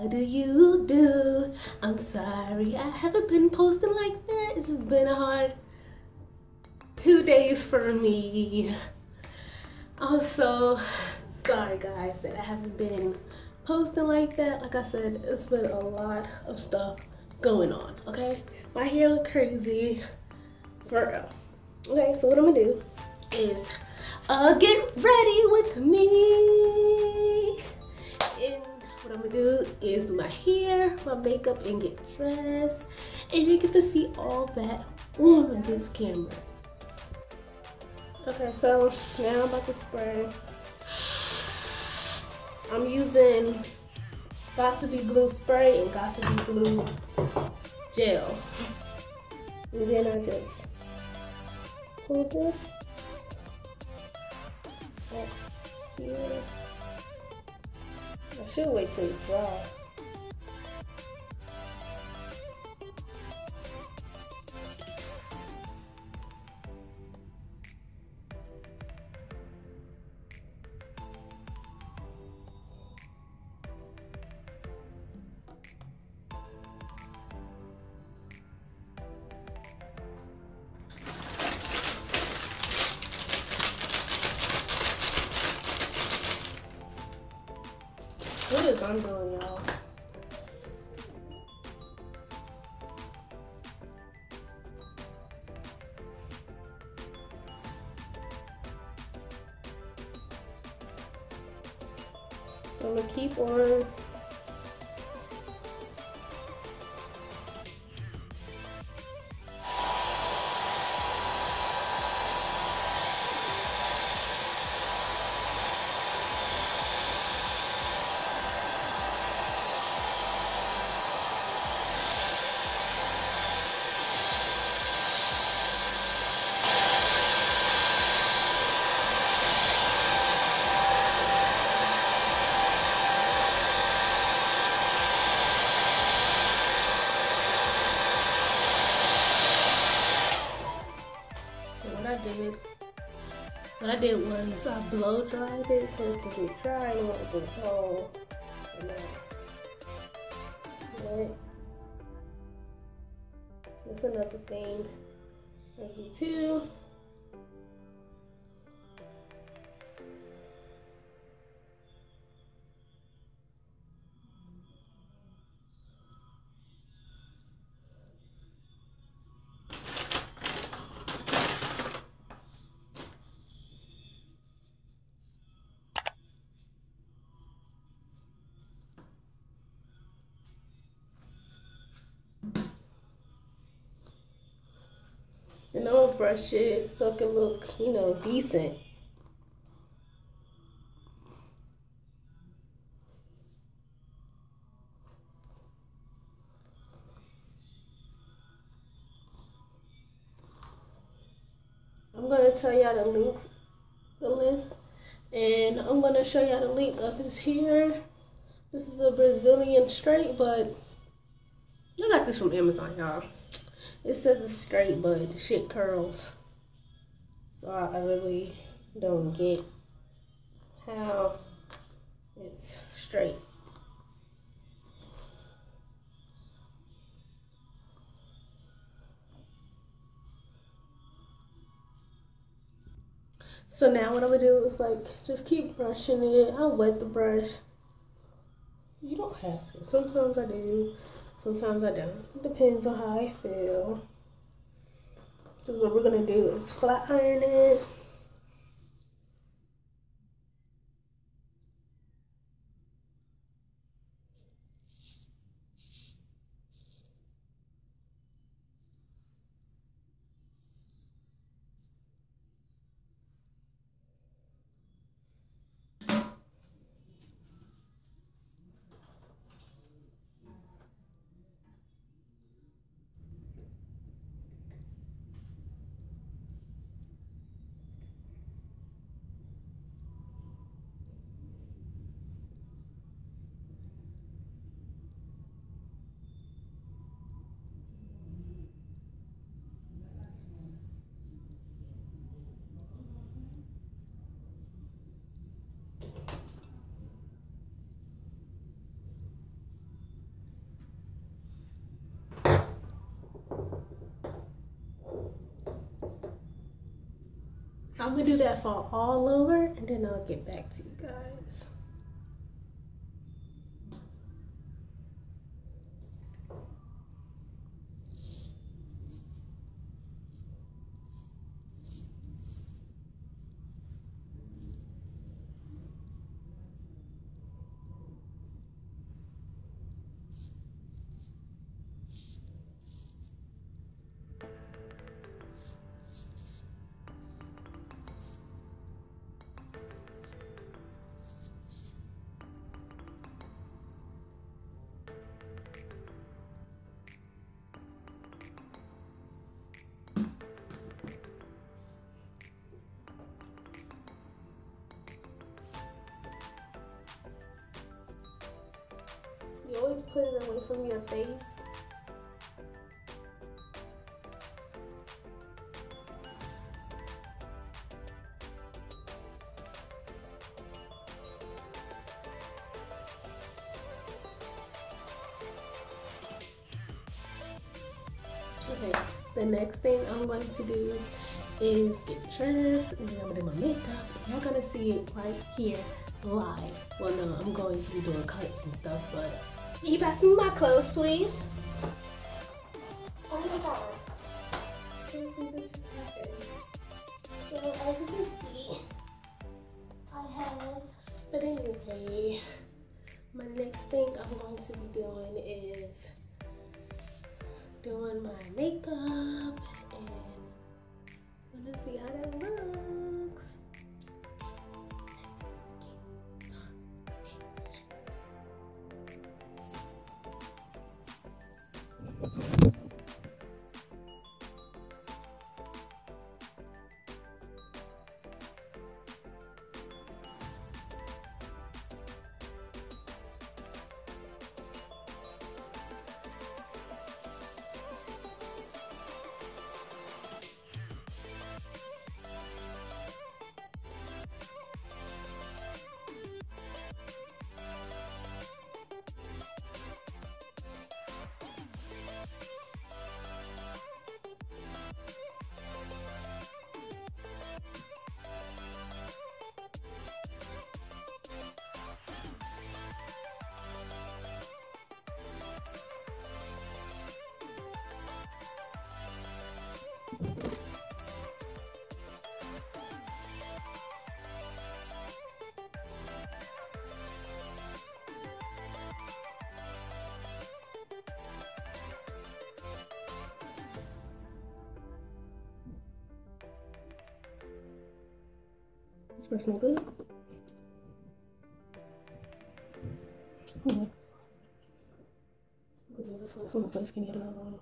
How do you do? I'm sorry, I haven't been posting like that. It's just been a hard 2 days for me. I'm so sorry guys that I haven't been posting like that. Like I said, it's been a lot of stuff going on, okay? My hair look crazy, for real. Okay, so what I'm gonna do is get ready with me. And what I'm gonna do is my hair, my makeup, and get dressed. And you get to see all that on this camera. Okay, so now I'm about to spray. I'm using Got to Be Glue spray and Got to Be Glue gel. And then I just pull this up here. I should wait till it's dry. What is I'm doing, y'all? So I'm gonna keep on. What I did was I blow dried it so it can get dry and it can go cold. That's another thing I do too. And I'm gonna brush it so it can look, you know, decent. I'm gonna tell y'all the links, the length, and I'm gonna show y'all the link of this hair. This is a Brazilian straight, but I got this from Amazon, y'all. It says it's straight, but the shit curls. So I really don't get how it's straight. So now what I'm gonna do is like just keep brushing it. I'll wet the brush. You don't have to. Sometimes I do. Sometimes I don't. It depends on how I feel. So what we're gonna do is flat iron it. I'm gonna do that for all over and then I'll get back to you guys. You always put it away from your face. Okay, the next thing I'm going to do is get dressed and then I'm gonna do my makeup. Y'all gonna see it right here live. Well, no, I'm going to be doing cuts and stuff, but. Can you pass me my clothes, please? Oh my god. I can't believe this is happening. So, as you can see, I have... But anyway, my next thing I'm going to be doing is doing my makeup and I'm gonna see how that looks. This personal good. Okay. This looks on the place, can you get another one?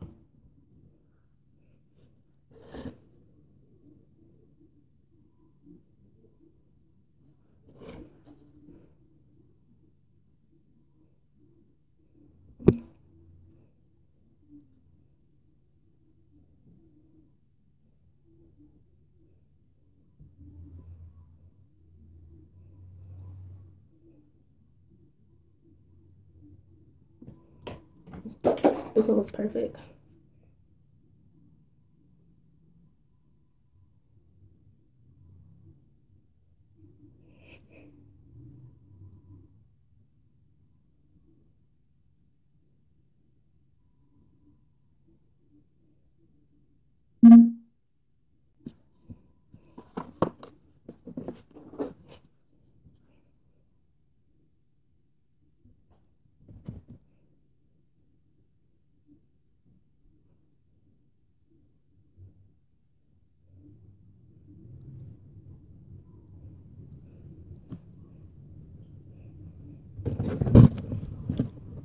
This one was perfect.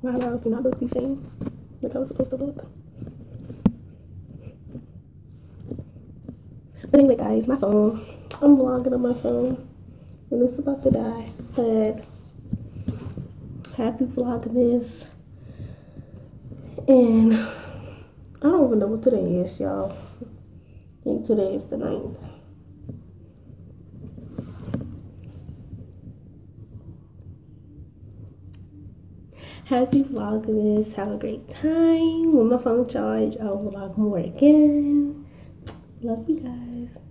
My eyebrows do not look the same like I was supposed to look. But anyway guys, my phone. I'm vlogging on my phone and it's about to die. But happy Vlogmas. And I don't even know what today is, y'all. I think today is the 9th. Happy Vlogmas, have a great time. When my phone charge, I'll vlog more again. Love you guys.